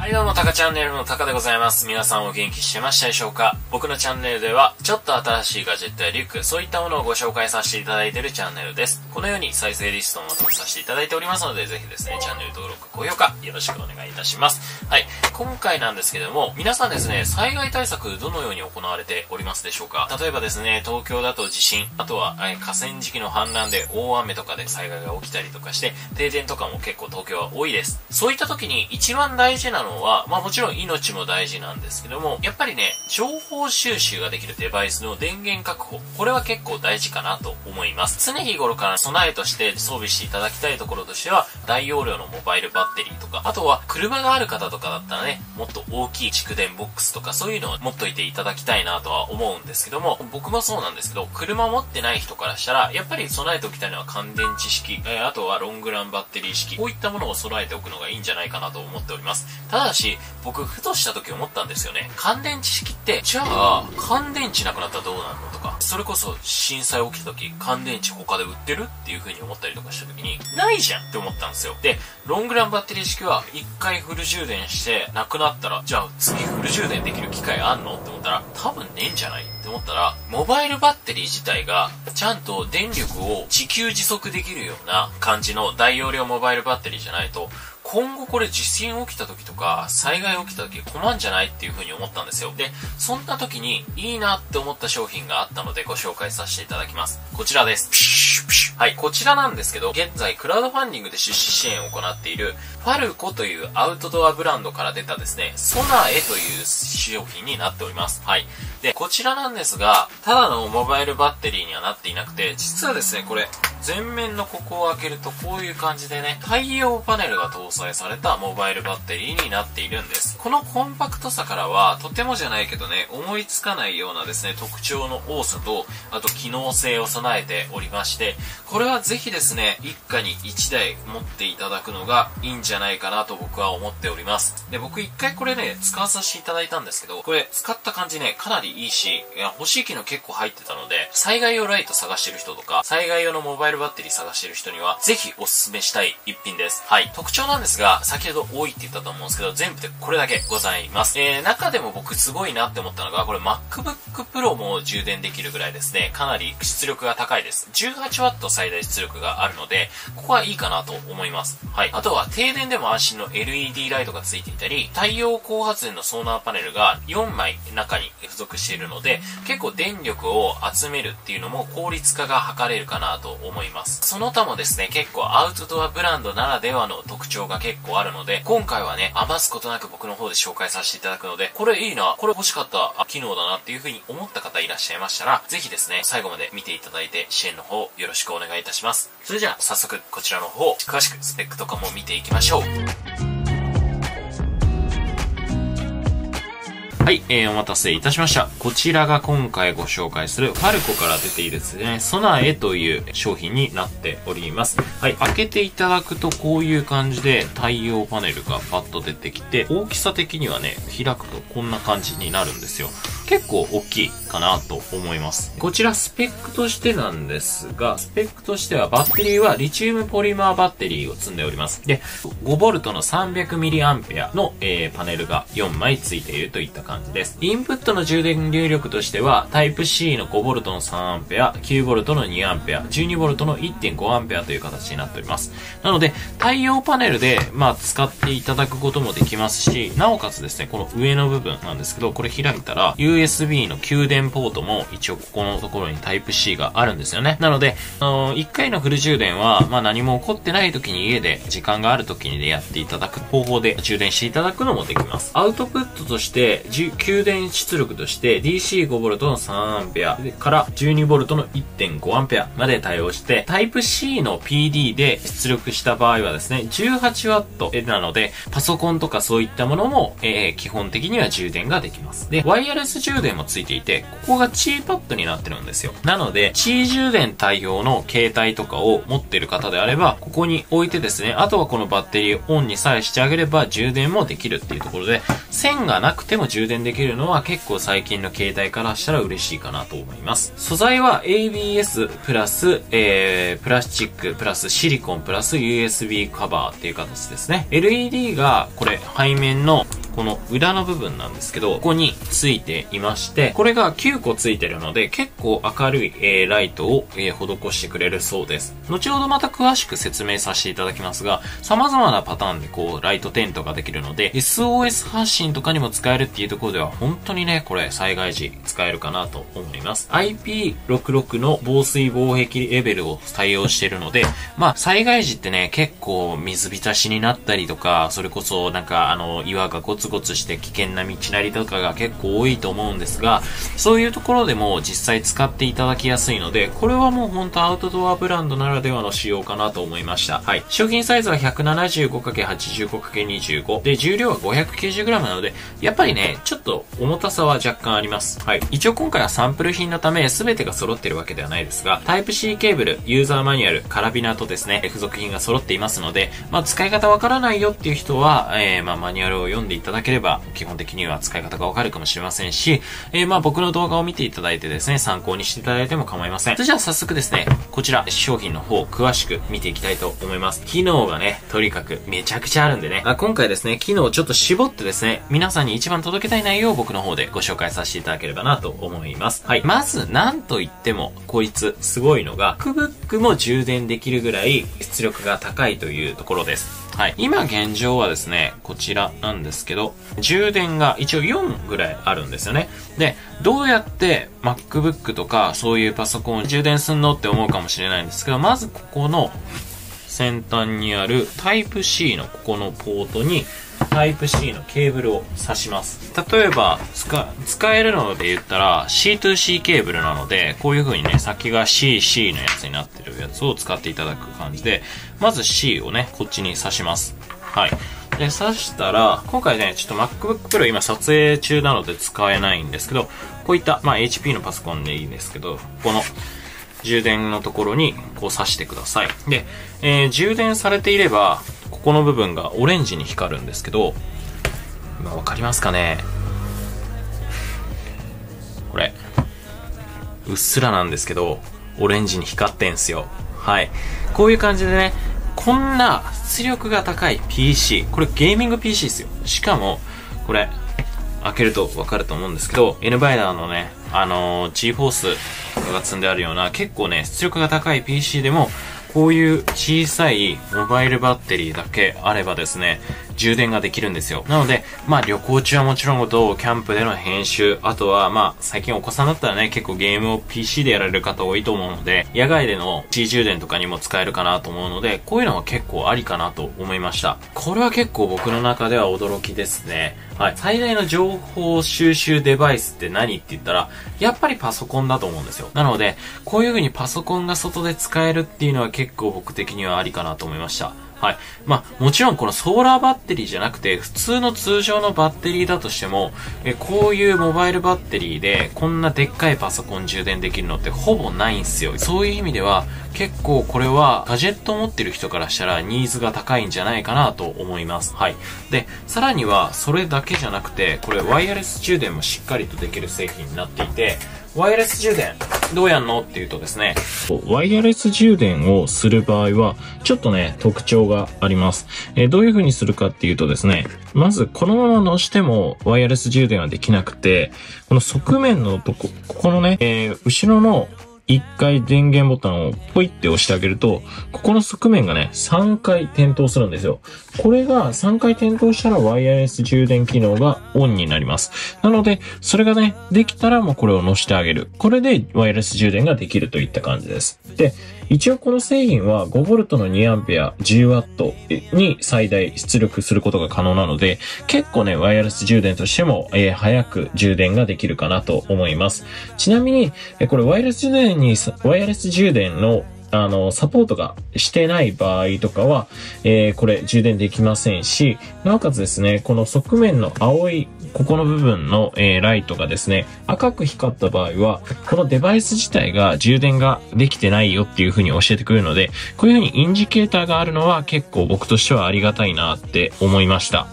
はいどうも、タカチャンネルのタカでございます。皆さんお元気してましたでしょうか？僕のチャンネルでは、ちょっと新しいガジェットやリュック、そういったものをご紹介させていただいているチャンネルです。このように再生リストをまとめさせていただいておりますので、ぜひですね、チャンネル登録、高評価、よろしくお願いいたします。はい。今回なんですけども、皆さんですね、災害対策どのように行われておりますでしょうか？例えばですね、東京だと地震、あとは河川敷の氾濫で大雨とかで災害が起きたりとかして、停電とかも結構東京は多いです。そういった時に一番大事なのは、もちろん命も大事なんですけども、やっぱりね、情報収集ができるデバイスの電源確保、これは結構大事かなと思います。常日頃から備えとして装備していただきたいところとしては、大容量のモバイルバッテリーとか、あとは車がある方とかだったらね、もっと大きい蓄電ボックスとかそういうのを持っといていただきたいなとは思うんですけども、僕もそうなんですけど、車持ってない人からしたら、やっぱり備えておきたいのは乾電池式、あとはロングランバッテリー式、こういったものを備えておくのがいいんじゃないかなと思っております。ただし、僕、ふとした時思ったんですよね。乾電池式って、じゃあ、乾電池なくなったらどうなるのとか、それこそ震災起きた時、乾電池他で売ってるっていう風に思ったりとかした時に、ないじゃんって思ったんですよ。で、ロングランバッテリー式は、一回フル充電して、なくなったら、じゃあ次フル充電できる機会あんのって思ったら、多分ねえんじゃないって思ったら、モバイルバッテリー自体が、ちゃんと電力を自給自足できるような感じの大容量モバイルバッテリーじゃないと、今後これ地震起きた時とか災害起きた時困んじゃないっていう風に思ったんですよ。で、そんな時にいいなって思った商品があったのでご紹介させていただきます。こちらです。はい、こちらなんですけど、現在クラウドファンディングで出資支援を行っているファルコというアウトドアブランドから出たですね、ソナエという商品になっております。はい。で、こちらなんですが、ただのモバイルバッテリーにはなっていなくて、実はですね、これ、前面のここを開けるとこういう感じでね、太陽パネルが搭載されたモバイルバッテリーになっているんです。このコンパクトさからは、とてもじゃないけどね、思いつかないようなですね、特徴の多さと、あと機能性を備えておりまして、これはぜひですね、一家に一台持っていただくのがいいんじゃないかなと僕は思っております。で、僕一回これね、使わさせていただいたんですけど、これ使った感じね、かなりいいし、いや、欲しい機能結構入ってたので、災害用ライト探してる人とか、災害用のモバイルバッテリー探してる人には、ぜひおすすめしたい一品です。はい。特徴なんですが、先ほど多いって言ったと思うんですけど、全部でこれだけございます。中でも僕すごいなって思ったのが、これ MacBook Pro も充電できるぐらいですね、かなり出力が高いです。18W 最大出力があるので、ここはいいかなと思います。はい。あとは停電でも安心の LED ライトがついていたり、太陽光発電のソーラーパネルが4枚中に付属しているので、結構電力を集めるっていうのも効率化が図れるかなと思います。その他もですね、結構アウトドアブランドならではの特徴が結構あるので、今回はね、余すことなく僕の方で紹介させていただくので、これいいな、これ欲しかった機能だなっていう風に思った方いらっしゃいましたら、ぜひですね、最後まで見ていただいて支援の方よろしくお願いいたします。それじゃあ早速こちらの方、詳しくスペックとかも見ていきましょう。はい、お待たせいたしました。こちらが今回ご紹介するファルコから出ているですね、ソナエという商品になっております。はい、開けていただくとこういう感じで太陽パネルがパッと出てきて、大きさ的にはね、開くとこんな感じになるんですよ。結構大きいかなと思います。こちらスペックとしてなんですが、スペックとしてはバッテリーはリチウムポリマーバッテリーを積んでおります。で、5V の 300mAh の、パネルが4枚ついているといった感じです。インプットの充電入力としては、Type-C の 5V の 3A、9V の 2A、12V の 1.5A という形になっております。なので、太陽パネルで、使っていただくこともできますし、なおかつですね、この上の部分なんですけど、これ開いたら、USB の給電ポートも一応ここのところに Type-C があるんですよね。なので、1回のフル充電は、何も起こってない時に家で、時間がある時にやっていただく方法で充電していただくのもできます。アウトプットとして、給電出力として DC5V の 3A から 12V の 1.5A まで対応して、 Type-C の PD で出力した場合はですね 18W なので、パソコンとかそういったものも基本的には充電ができます。で、ワイヤレス充電もついていて、ここが C パッドになってるんですよ。なので C 充電対応の携帯とかを持ってる方であれば、ここに置いてですね、あとはこのバッテリーをオンにさえしてあげれば充電もできるっていうところで、線がなくても充電できるのは結構最近の携帯からしたら嬉しいかなと思います。素材は ABS プラス、プラスチックプラスシリコンプラス USB カバーっていう形ですね。 LED がこれ背面のこの裏の部分なんですけど、ここについていまして、これが9個ついてるので結構明るい、ライトを、施してくれるそうです。後ほどまた詳しく説明させていただきますが、様々なパターンでこうライト点灯ができるので SOS 発信とかにも使えるっていうところでは本当にね、これ災害時使えるかなと思います。 IP66 の防水防壁レベルを対応しているので、まあ災害時ってね、結構水浸しになったりとか、それこそなんか岩がゴツゴツして危険な道なりとかが結構多いと思うんですが、そういうところでも実際使っていただきやすいので、これはもう本当アウトドアブランドならではの仕様かなと思いました。はい、商品サイズは 175×85×25 で、重量は 590g なので、やっぱりねちょっと重たさは若干あります。はい、一応今回はサンプル品のため全てが揃ってるわけではないですが、タイプ C ケーブル、ユーザーマニュアル、カラビナとですね、付属品が揃っていますので、まあ使い方わからないよっていう人は、マニュアルを読んでいただければ基本的には使い方がわかるかもしれませんし、僕の動画を見ていただいてですね、参考にしていただいても構いません。それじゃあ早速ですね、こちら商品の方を詳しく見ていきたいと思います。機能がね、とにかくめちゃくちゃあるんでね、今回ですね、機能をちょっと絞ってですね、皆さんに一番届けたい内容を僕の方でご紹介させていただければなと思います。はい、まずなんといってもこいつすごいのが、MacBook も充電できるぐらい出力が高いというところです。はい、今現状はですね、こちらなんですけど、充電が一応4ぐらいあるんですよね。で、どうやって MacBook とかそういうパソコンを充電すんのって思うかもしれないんですけど、まずここの先端にある Type-C のここのポートに Type-C のケーブルを挿します。例えば使えるので言ったら C2C ケーブルなので、こういう風にね、先が CC のやつになってるやつを使っていただく感じで、まず C をねこっちに挿します。はい、で挿したら、今回ねちょっと MacBook Pro 今撮影中なので使えないんですけど、こういったHP のパソコンでいいんですけど、この充電のところにこう挿してください。で、充電されていればここの部分がオレンジに光るんですけど、今分かりますかね、これうっすらなんですけどオレンジに光ってんすよ。はい、こういう感じでね、こんな出力が高い PC、 これゲーミング PC ですよ。しかもこれ開けると分かると思うんですけど、 NVIDIA のねGForce とかが積んであるような結構ね出力が高い PC でも、こういう小さいモバイルバッテリーだけあればですね、充電ができるんですよ。なので、旅行中はもちろんこと、キャンプでの編集、あとは最近お子さんだったらね、結構ゲームを PC でやられる方多いと思うので、野外での C 充電とかにも使えるかなと思うので、こういうのは結構ありかなと思いました。これは結構僕の中では驚きですね。はい。最大の情報収集デバイスって何って言ったら、やっぱりパソコンだと思うんですよ。なので、こういう風にパソコンが外で使えるっていうのは結構僕的にはありかなと思いました。はい。もちろんこのソーラーバッテリーじゃなくて、普通の通常のバッテリーだとしても、こういうモバイルバッテリーで、こんなでっかいパソコン充電できるのってほぼないんすよ。そういう意味では、結構これはガジェットを持ってる人からしたらニーズが高いんじゃないかなと思います。はい。で、さらにはそれだけじゃなくて、これワイヤレス充電もしっかりとできる製品になっていて、ワイヤレス充電どうやんのっていうとですね、ワイヤレス充電をする場合はちょっとね特徴があります。どういう風にするかっていうとですね、まずこのまま乗してもワイヤレス充電はできなくて、この側面のとこ、ここのね、後ろの一回電源ボタンをポイって押してあげると、ここの側面がね、3回点灯するんですよ。これが3回点灯したらワイヤレス充電機能がオンになります。なので、それがね、できたらもうこれを乗してあげる。これでワイヤレス充電ができるといった感じです。で、一応この製品は 5V の 2A、10W に最大出力することが可能なので、結構ね、ワイヤレス充電としても、早く充電ができるかなと思います。ちなみに、これワイヤレス充電のサポートがしてない場合とかは、これ充電できませんし、なおかつですね、この側面の青いここの部分の、ライトがですね、赤く光った場合は、このデバイス自体が充電ができてないよっていう風に教えてくれるので、こういう風にインジケーターがあるのは結構僕としてはありがたいなって思いました。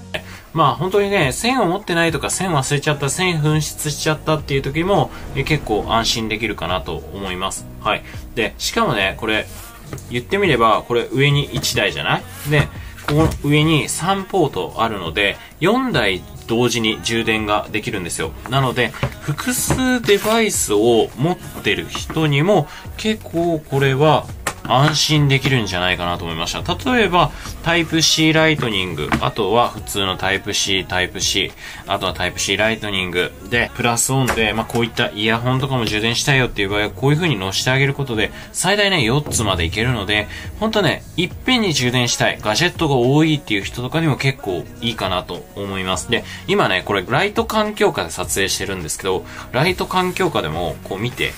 まあ本当にね、線を持ってないとか線忘れちゃった、線紛失しちゃったっていう時も結構安心できるかなと思います。はい。で、しかもね、これ言ってみれば、これ上に1台じゃない？で、この上に3ポートあるので、4台同時に充電ができるんですよ。なので、複数デバイスを持ってる人にも結構これは安心できるんじゃないかなと思いました。例えば、タイプ C ライトニング、あとは普通のタイプ C、タイプ C、あとはタイプ C ライトニングで、プラスオンで、まあ、こういったイヤホンとかも充電したいよっていう場合は、こういう風に乗せてあげることで、最大ね、4つまでいけるので、ほんとね、いっぺんに充電したい、ガジェットが多いっていう人とかにも結構いいかなと思います。で、今ね、これ、ライト環境下で撮影してるんですけど、ライト環境下でも、こう見て、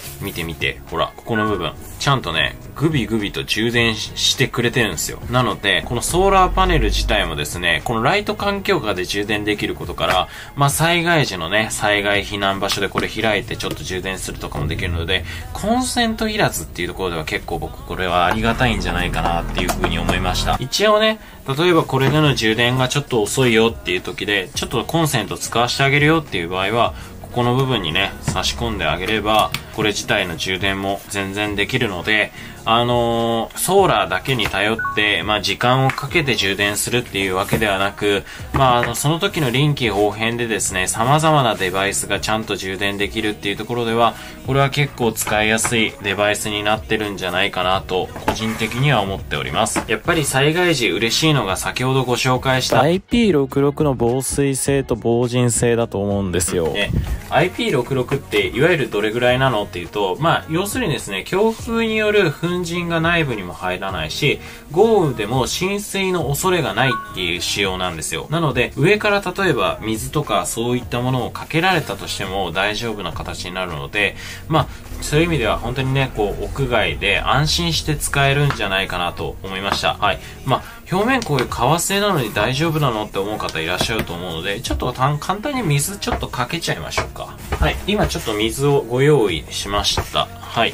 ほら、ここの部分、ちゃんとね、グビと充電してくれてるんですよ。なので、このソーラーパネル自体もですね、このライト環境下で充電できることから、まあ災害時のね、災害避難場所でこれ開いてちょっと充電するとかもできるので、コンセントいらずっていうところでは結構僕これはありがたいんじゃないかなっていう風に思いました。一応ね、例えばこれでの充電がちょっと遅いよっていう時で、ちょっとコンセント使わせてあげるよっていう場合は、この部分にね、差し込んであげれば、これ自体の充電も全然できるので、ソーラーだけに頼って、まあ、時間をかけて充電するっていうわけではなく、まあ、その時の臨機応変でですね、様々なデバイスがちゃんと充電できるっていうところでは、これは結構使いやすいデバイスになってるんじゃないかなと、個人的には思っております。やっぱり災害時嬉しいのが先ほどご紹介した IP66 の防水性と防塵性だと思うんですよ。ね、IP66 っていわゆるどれぐらいなのっていうと、まあ、要するにですね、強風による粉塵が内部にも入らないし、豪雨でも浸水の恐れがないっていう仕様なんですよ。なので、上から例えば水とかそういったものをかけられたとしても大丈夫な形になるので、まあ、そういう意味では本当にね、こう、屋外で安心して使えるんじゃないかなと思いました。はい。まあ、表面こういう革製なのに大丈夫なのって思う方いらっしゃると思うので、ちょっと簡単に水ちょっとかけちゃいましょうか。はい。今ちょっと水をご用意しました。はい。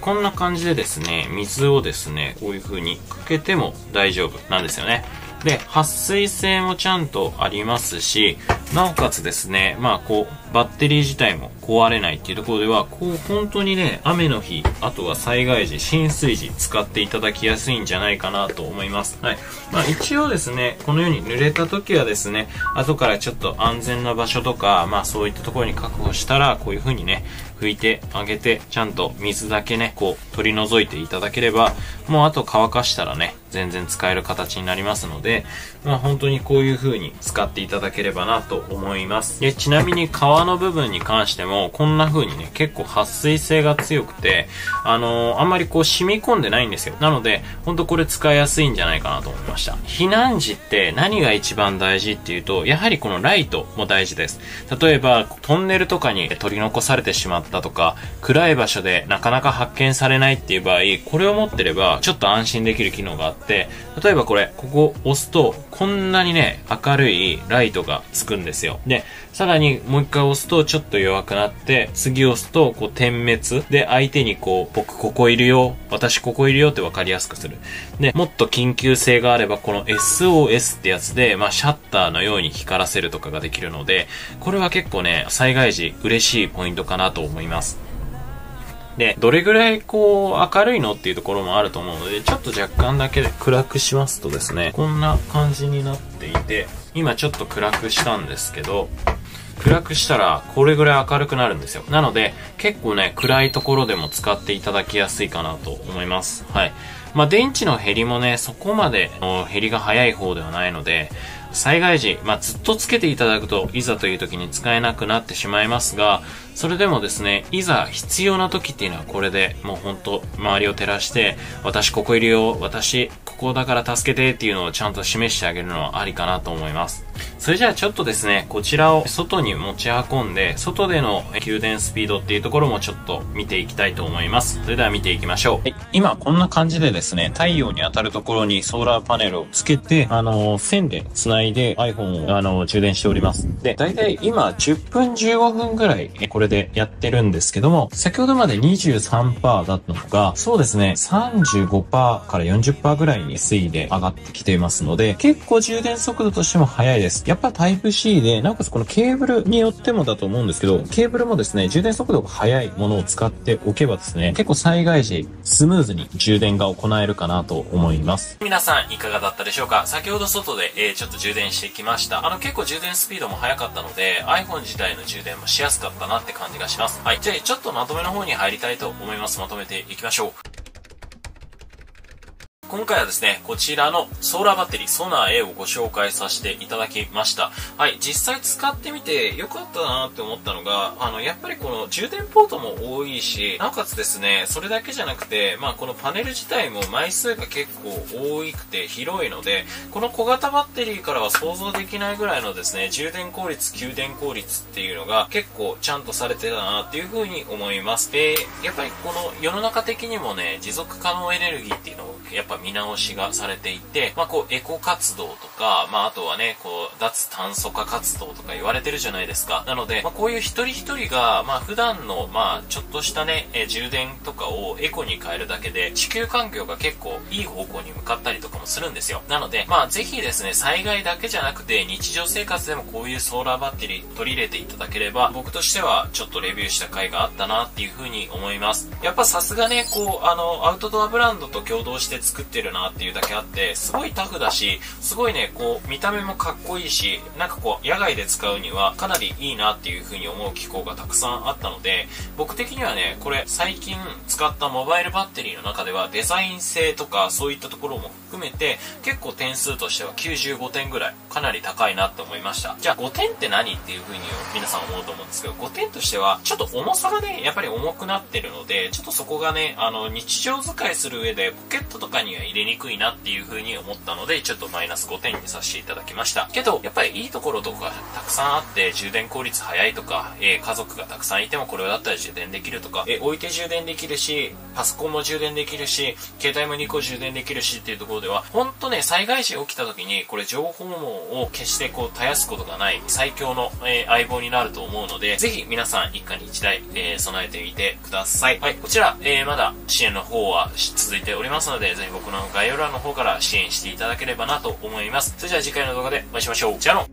こんな感じでですね、水をですね、こういう風にかけても大丈夫なんですよね。で、撥水性もちゃんとありますし、なおかつですね、まあこう、バッテリー自体も壊れないっていうところでは、こう本当にね、雨の日、あとは災害時、浸水時、使っていただきやすいんじゃないかなと思います。はい。まあ一応ですね、このように濡れた時はですね、後からちょっと安全な場所とか、まあそういったところに確保したら、こういう風にね、拭いてあげて、ちゃんと水だけね、こう取り除いていただければ、もうあと乾かしたらね、全然使える形になりますので、まあ本当にこういう風に使っていただければなと思います。で、ちなみに革の部分に関しても、こんな風にね、結構撥水性が強くて、あんまりこう染み込んでないんですよ。なので、本当これ使いやすいんじゃないかなと思いました。避難時って何が一番大事っていうと、やはりこのライトも大事です。例えば、トンネルとかに取り残されてしまったとか、暗い場所でなかなか発見されないっていう場合、これを持ってれば、ちょっと安心できる機能があって、例えばこれ、ここ押すと、こんなにね、明るいライトがつくんですよ。で、さらにもう一回押すとちょっと弱くなって、次押すと、こう点滅で相手にこう、僕ここいるよ、私ここいるよって分かりやすくする。で、もっと緊急性があれば、この SOS ってやつで、まあシャッターのように光らせるとかができるので、これは結構ね、災害時嬉しいポイントかなと思います。で、どれぐらいこう明るいのっていうところもあると思うので、ちょっと若干だけ暗くしますとですね、こんな感じになっていて、今ちょっと暗くしたんですけど、暗くしたらこれぐらい明るくなるんですよ。なので、結構ね、暗いところでも使っていただきやすいかなと思います。はい。まあ電池の減りもね、そこまでの減りが早い方ではないので、災害時、ずっとつけていただくといざという時に使えなくなってしまいますが、それでもですね、いざ必要な時っていうのはこれでもう本当周りを照らして、私ここいるよ、私ここだから助けてっていうのをちゃんと示してあげるのはありかなと思います。それじゃあちょっとですね、こちらを外に持ち運んで、外での給電スピードっていうところもちょっと見ていきたいと思います。それでは見ていきましょう。今こんな感じでですね、太陽に当たるところにソーラーパネルをつけて、線で繋いで iPhone を充電しております。で、だいたい今10分15分ぐらいこれでやってるんですけども、先ほどまで 23% だったのが、そうですね、35% から 40% ぐらいに推移で上がってきていますので、結構充電速度としても速いです。やっぱタイプ C で、なおかつこのケーブルによってもだと思うんですけど、ケーブルもですね、充電速度が速いものを使っておけばですね、結構災害時、スムーズに充電が行えるかなと思います。皆さんいかがだったでしょうか？先ほど外で、ちょっと充電してきました。結構充電スピードも速かったので、iPhone 自体の充電もしやすかったなって感じがします。はい。じゃあちょっとまとめの方に入りたいと思います。まとめていきましょう。今回はですね、こちらのソーラーバッテリー、ソナー A をご紹介させていただきました。はい、実際使ってみて良かったなって思ったのが、やっぱりこの充電ポートも多いし、なおかつですね、それだけじゃなくて、このパネル自体も枚数が結構多くて広いので、この小型バッテリーからは想像できないぐらいのですね、充電効率、給電効率っていうのが結構ちゃんとされてたなっていうふうに思います。で、やっぱりこの世の中的にもね、持続可能エネルギーっていうのをやっぱ見直しがされていて、エコ活動とか、あとはね、脱炭素化活動とか言われてるじゃないですか。なので、こういう一人一人が、普段の、ちょっとしたね、充電とかをエコに変えるだけで、地球環境が結構いい方向に向かったりとかもするんですよ。なので、ぜひですね、災害だけじゃなくて、日常生活でもこういうソーラーバッテリー取り入れていただければ、僕としては、ちょっとレビューした回があったなっていうふうに思います。やっぱさすがね、アウトドアブランドと共同して作ってるなっていうだけあって、すごいタフだし、すごいね、見た目もかっこいいし、野外で使うにはかなりいいなっていう風に思う機構がたくさんあったので、僕的にはね、これ最近使ったモバイルバッテリーの中ではデザイン性とかそういったところも含めて、結構点数としては95点ぐらい、かなり高いなって思いました。じゃあ5点って何っていう風に皆さん思うと思うんですけど、5点としては、ちょっと重さがね、やっぱり重くなってるので、ちょっとそこがね、日常使いする上でポケットとかには入れにくいなっていう風に思ったので、ちょっとマイナス5点にさせていただきました。けど、やっぱりいいところとかたくさんあって、充電効率早いとか、家族がたくさんいてもこれだったら充電できるとか、置いて充電できるし、パソコンも充電できるし、携帯も2個充電できるしっていうところでは、ほんとね、災害時起きた時に、これ情報網を決して絶やすことがない最強の、相棒になると思うので、ぜひ皆さん一家に一台、備えてみてください。はい、こちら、まだ支援の方は続いておりますので、ぜひ僕の概要欄の方から支援していただければなと思います。それじゃあ次回の動画でお会いしましょう。じゃあの。